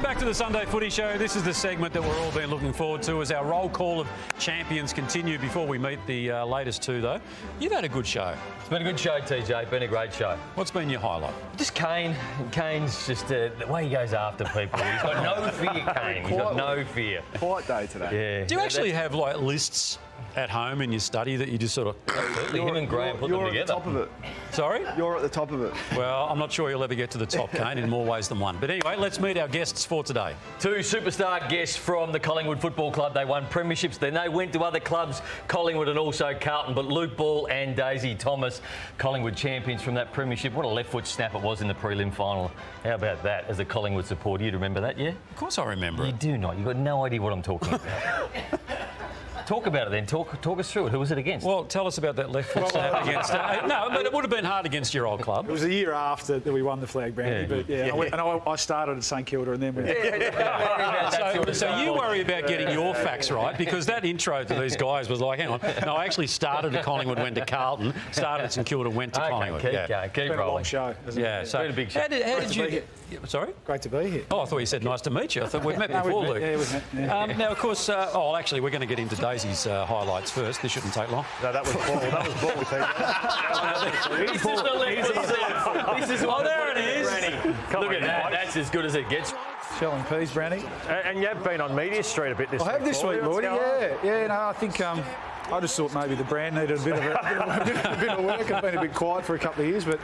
Welcome back to the Sunday Footy Show. This is the segment that we've all been looking forward to as our roll call of champions continue. Before we meet the latest two, though, you've had a good show. It's been a good show, TJ. Been a great show. What's been your highlight? Just Kane. Kane's just the way he goes after people. He's got no fear, Kane. He's got no fear. Quiet day today. Yeah. Do you actually have like lists at home in your study that you just sort of... Absolutely. Him and Graham put them together. You're at the top of it. Sorry? You're at the top of it. Well, I'm not sure you'll ever get to the top, Kane, in more ways than one. But anyway, let's meet our guests for today. Two superstar guests from the Collingwood Football Club. They won premierships, then they went to other clubs, Collingwood and also Carlton. But Luke Ball and Daisy Thomas, Collingwood champions from that premiership. What a left foot snap it was in the prelim final. How about that as a Collingwood supporter? You remember that, yeah? Of course I remember it. You do not. You've got no idea what I'm talking about. Talk about it then. Talk us through it. Who was it against? Well, tell us about that left foot snap against... No, but it would have been hard against your old club. It was the year after that we won the flag brandy, yeah. But yeah, yeah. I started at St Kilda and then... We... Yeah. So you worry about getting your facts right, because that intro to these guys was like, hang on, no, I actually started at Collingwood, went to Carlton, started at St Kilda, went to Collingwood. Okay, keep rolling. A long show. Yeah, so... Been a big show. How did you... Sorry? Great to be here. Oh, I thought you said nice to meet you. I thought we'd met before, Luke. Yeah, we've met. Now, of course, oh, actually, we're going to get into Daisy highlights first. This shouldn't take long. No, that was Ball. That was Ball. Oh, there it is. Look at that. That's as good as it gets. Shell and peas, Brandy. And you've been on Media Street a bit this week. I have this week, Morty. Yeah. Yeah, no, I think... I just thought maybe the brand needed a bit of work. I've been a bit quiet for a couple of years, but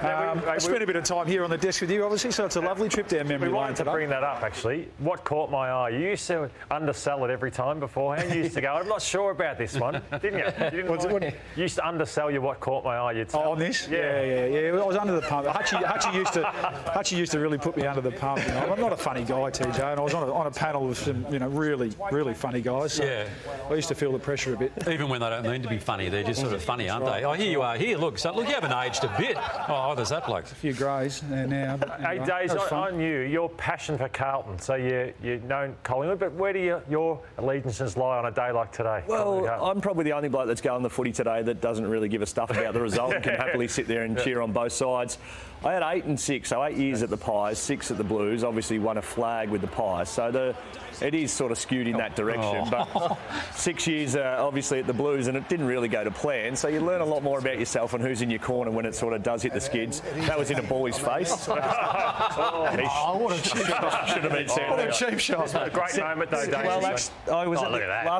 I spent a bit of time here on the desk with you, obviously, so it's a lovely trip down memory lane. We wanted to bring that up, actually. What caught my eye? You used to undersell it every time beforehand. You used to go, I'm not sure about this one, didn't you? You used to undersell you what caught my eye. You'd tell. Oh, on this? Yeah. Well, I was under the pump. Hutchie used to really put me under the pump. You know? I'm not a funny guy, TJ, and I was on a panel with some, you know, really, really funny guys. So yeah. I used to feel the pressure of bit. Even when they don't mean to be funny, they're just sort of funny, aren't they? Oh, here you are. Here, look. So, look, you haven't aged a bit. Oh, there's that bloke. A few greys now. Hey, Daisy, I knew your passion for Carlton. So you've known Collingwood, but where do your allegiances lie on a day like today? Well, I'm probably the only bloke that's going the footy today that doesn't really give a stuff about the result and can happily sit there and cheer on both sides. I had 8 and 6, so 8 years at the Pies, 6 at the Blues, obviously won a flag with the Pies, so it is sort of skewed in that direction, but 6 years obviously at the Blues, and it didn't really go to plan, so you learn a lot more about yourself and who's in your corner when it sort of does hit the skids. That was in a boy's face. Oh, what a cheap shot. Should have been said. What a cheap shot. A great moment, though, Daisy. Well, last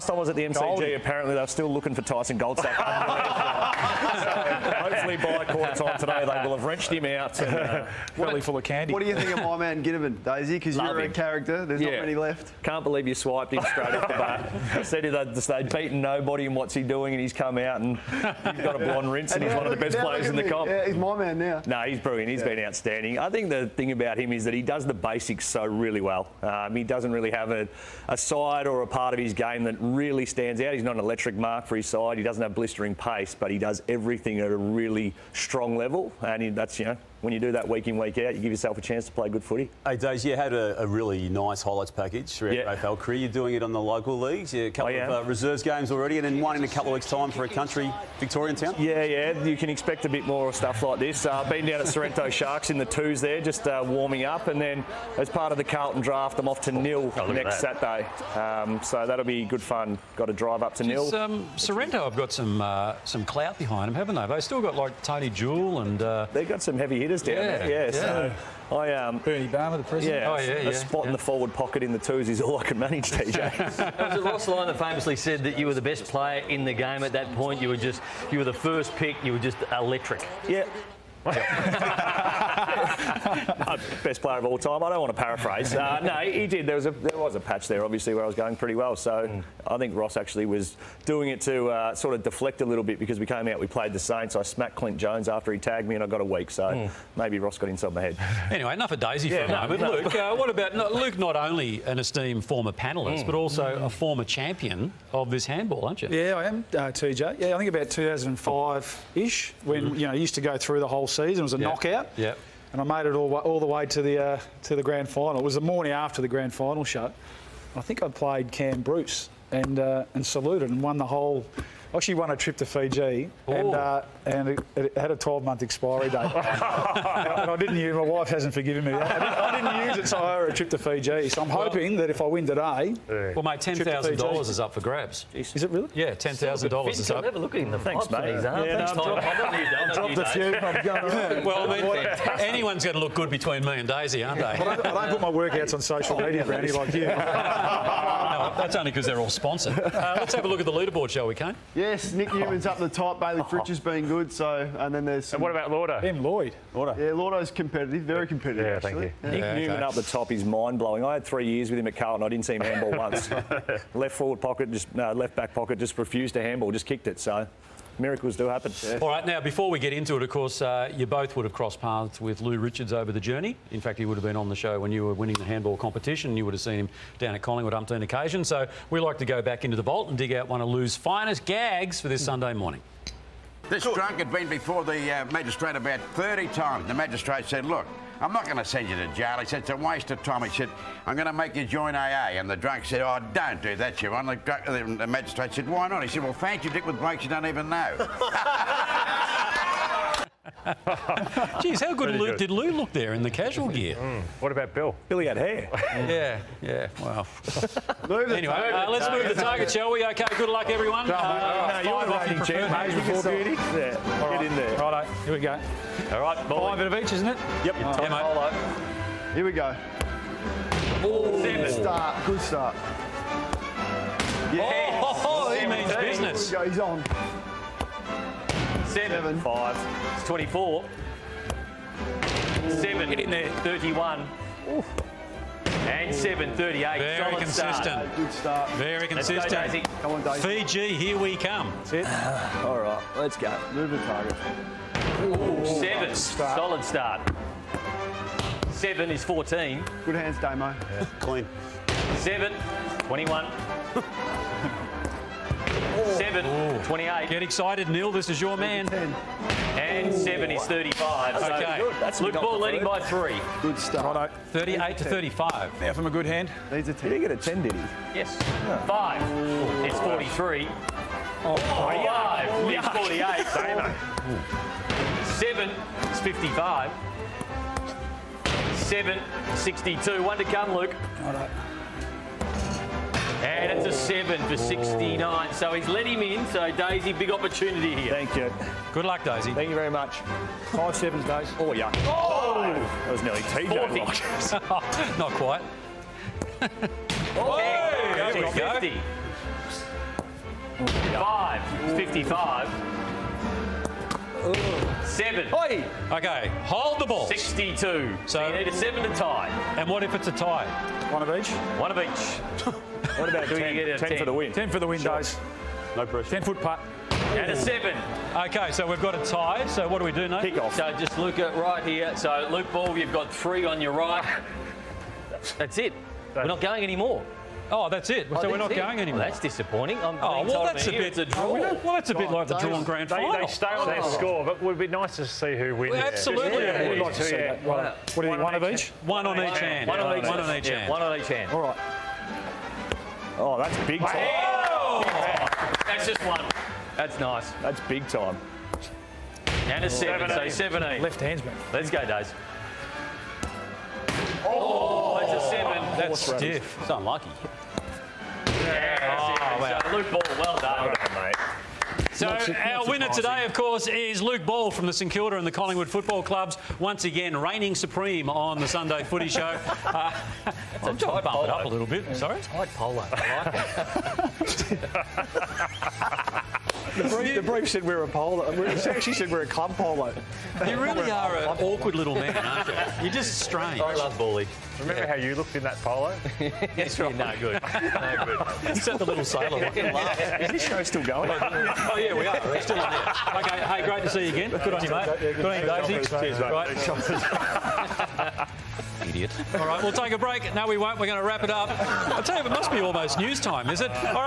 time I was at the MCG, apparently they're still looking for Tyson Goldsack. Hopefully by quarter time today they will have wrenched him out. Really full of candy. What do you think of my man Ginnivan, Daisy? Because you're a character. There's not many left. Can't believe you swiped him straight off the bat. I said they'd beaten nobody in what's he doing, and he's come out and he's got a blonde rinse, and he's one of the best players in the comp. Yeah, he's my man now. No, he's brilliant. He's been outstanding. I think the thing about him is that he does the basics so really well. He doesn't really have a side or a part of his game that really stands out. He's not an electric mark for his side. He doesn't have blistering pace, but he does everything at a really strong level, and that's, you know, when you do that week in, week out, you give yourself a chance to play good footy. Hey, Daisy, you had a really nice highlights package throughout your AFL career. You're doing it on the local leagues. You're a couple of reserves games already, and then one in a couple of weeks' time for a country Victorian town. Yeah, you can expect a bit more stuff like this. Been down at Sorrento Sharks in the 2s there, just warming up, and then as part of the Carlton draft, I'm off to Nil next Saturday. So that'll be good fun. Got to drive up to Nil. Sorrento have got some clout behind them, haven't they? They've still got, like, Tony Jewell and... They've got some heavy hitters down there. So I Bernie Barber, the president. A spot in the forward pocket in the 2s is all I can manage, TJ. Was it Ross Lyon that famously said that you were the best player in the game at that point? You were the first pick. You were just electric. Yeah. Best player of all time. I don't want to paraphrase. No, he did. There was a patch there, obviously, where I was going pretty well. So I think Ross actually was doing it to sort of deflect a little bit, because we came out, we played the Saints. I smacked Clint Jones after he tagged me, and I got a week. So maybe Ross got inside my head. Anyway, enough of Daisy for a moment. Luke, what about Luke? Not only an esteemed former panellist, but also a former champion of this handball, aren't you? Yeah, I am, TJ. Yeah, I think about 2005-ish, when you know, you used to go through the whole season. It was a knockout. Yep. And I made it all the way to the grand final. It was the morning after the grand final shut. I think I played Cam Bruce and saluted and won the whole actually won a trip to Fiji, and it had a 12-month expiry date. And I didn't use. My wife hasn't forgiven me. I didn't use it, so I owe a trip to Fiji. So I'm hoping that if I win today, well, mate, $10,000 is up for grabs. Is it really? Yeah, $10,000 is up. Never look at him. Thanks, mate. Drop the few. Well, then, anyone's going to look good between me and Daisy, aren't they? Well, I don't put my workouts on social media, Brandy, like you. No, that's only because they're all sponsored. Let's have a look at the leaderboard, shall we, Kane? Yes, Nick Newman's up the top. Bailey Fritch has been good. So, and then there's. And what about Lauder? Lauder. Yeah, Lauder's competitive, very competitive. Yeah, actually. Thank you. Yeah. Nick Newman up the top is mind blowing. I had 3 years with him at Carlton. I didn't see him handball once. Left forward pocket, left back pocket, just refused to handball. Just kicked it. So. Miracles do happen. Yeah. All right, now, before we get into it, of course, you both would have crossed paths with Lou Richards over the journey. In fact, he would have been on the show when you were winning the handball competition. You would have seen him down at Collingwood umpteen occasions. So we like to go back into the vault and dig out one of Lou's finest gags for this Sunday morning. This drunk had been before the magistrate about 30 times. The magistrate said, look, I'm not going to send you to jail. He said, it's a waste of time. He said, I'm going to make you join AA. And the drunk said, oh, don't do that, you. And the magistrate said, why not? He said, well, fancy dick with blokes you don't even know. Geez, how good, Lou, did Lou look there in the casual gear? Mm. What about Bill? Billy had hair. yeah, wow. Anyway, let's move the target, shall we? OK, good luck, everyone. Get in there. Righto, here we go. All right, five of each, isn't it? Yep. Yeah, here we go. Oh, good start, good start. Yes. Oh, he means business. Here we go, he's on. 7. 5. It's 24. Ooh. 7. Get in there. 31. Ooh. And 7. 38. Very solid consistent. Start. Good start. Very consistent. Let's go, Daisy. Come on, Daisy. Fiji, here we come. That's it. All right, let's go. Move the target. Ooh. 7. Nice start. Solid start. 7 is 14. Good hands, Damo. Yeah. Clean. 7. 21. 7, ooh. 28. Get excited, Neil. This is your man. 10. And ooh. 7 is 35. That's OK. That's Luke Ball leading by 3. Good start. Righto. 38 to 35. Now from a good hand. Needs a 10. Did he get a 10, did he? Yes. Yeah. 5. Ooh. It's 43. Oh. 5. Oh. It's 48. 7. It's 55. 7. 62. One to come, Luke. Righto. And it's a 7 for 69. So he's let him in. So, Daisy, big opportunity here. Thank you. Good luck, Daisy. Thank you very much. 5 sevens, Daisy. Oh, yeah. Oh! That was nearly TJ. Not quite. Oh! Hey, there we go. 50. 5. Ooh. 55. Ooh. 7. Oi. OK, hold the ball. 62. So you need a 7 to tie. And what if it's a tie? One of each? One of each. What about 10? You get 10 for the win. 10 for the win, Daisy. No pressure. 10-foot putt. And a 7. OK, so we've got a tie. So what do we do now? Kick off. So just look at right here. So, Luke Ball, you've got 3 on your right. That's it. We're not going anymore. Oh, that's it. So we're not going anymore. Well, that's disappointing. I'm well, that's a bit like the drawn grand final. They stay on their score, but it would be nice to see who wins. Well, absolutely. Yeah. We'd like to see that. What do you think? One of each? One on each hand. One on each hand. One on each hand. One on each hand. All right. Oh, that's big time. Oh, that's just one. That's nice. That's big time. And a 7, 17. So 17. Left hands, man. Let's go, Daisy. Oh, that's a 7. That's stiff. It's unlucky. Yeah, oh, wow. So Luke Ball, well done. Well done, mate. So our winner today, of course, is Luke Ball from the St Kilda and the Collingwood Football Clubs. Once again, reigning supreme on the Sunday Footy Show. I'm trying to bump it up a little bit. Sorry? Tight polo. I like it. The brief said we're a polo. It actually said we're a club polo. You really are an awkward little man, aren't you? You're just strange. I love Bully. Remember how you looked in that polo? Yes, right. No good. No good. Except the little sailor one. Is this show still going? Oh, yeah, we are. We're still in there. OK, hey, great to see you again. Good on you, mate. Good on you, Daisy. Cheers, mate. Right. Idiot. All right, we'll take a break. No, we won't. We're going to wrap it up. I'll tell you, it must be almost news time, is it? All right.